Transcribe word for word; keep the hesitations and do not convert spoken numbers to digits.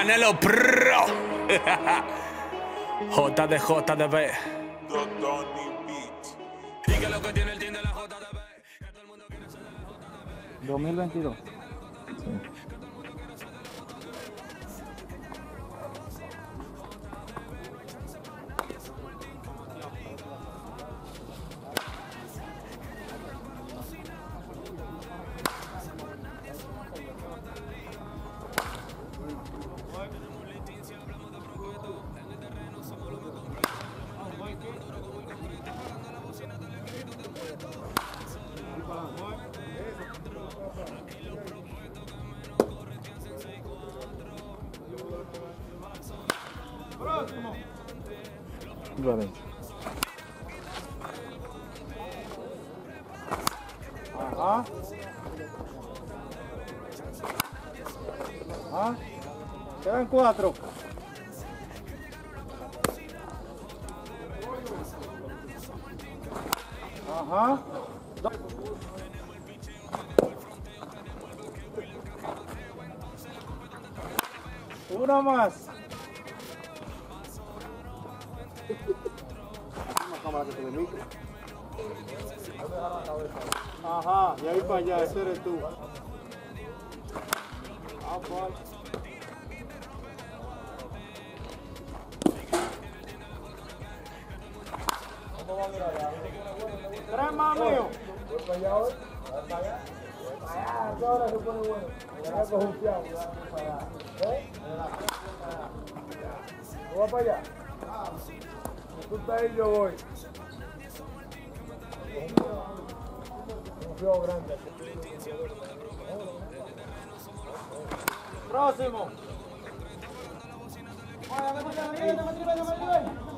Canelo Pro. J D J D B. dos mil veintidós. Ah. Ah. Quedan cuatro. Ajá. Do Una más. Ajá, y ahí para allá, ese eres tú. Ah, vale. Tres más mío. Voy para allá hoy. Voy para allá. Ahora se pone bueno. Ya cojo un fiado. Voy para allá. Tú estás ahí, yo voy. Grande. Próximo. Bueno, me